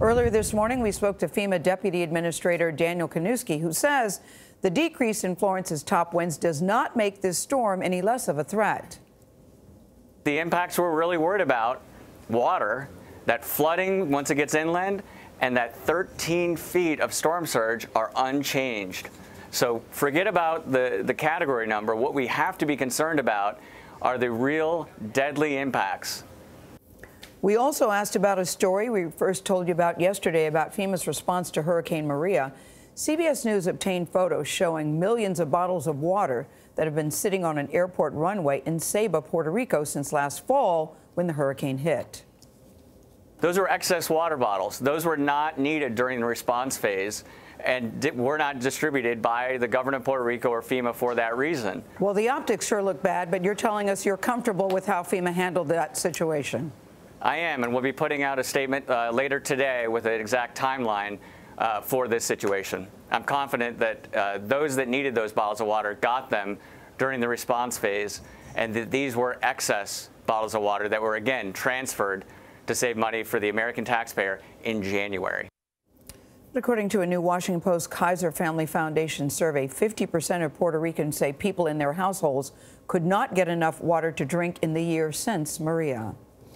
Earlier this morning, we spoke to FEMA Deputy Administrator Daniel Kaniewski, who says the decrease in Florence's top winds does not make this storm any less of a threat. The impacts we're really worried about, water, that flooding once it gets inland, and that 13 feet of storm surge are unchanged. So forget about the category number. What we have to be concerned about are the real deadly impacts. We also asked about a story we first told you about yesterday about FEMA's response to Hurricane Maria. CBS News obtained photos showing millions of bottles of water that have been sitting on an airport runway in Ceiba, Puerto Rico, since last fall when the hurricane hit. Those were excess water bottles. Those were not needed during the response phase and were not distributed by the government of Puerto Rico or FEMA for that reason. Well, the optics sure look bad, but you're telling us you're comfortable with how FEMA handled that situation. I am, and we'll be putting out a statement later today with an exact timeline for this situation. I'm confident that those that needed those bottles of water got them during the response phase, and that these were excess bottles of water that were, again, transferred to save money for the American taxpayer in January. According to a new Washington Post Kaiser Family Foundation survey, 50% of Puerto Ricans say people in their households could not get enough water to drink in the year since Maria.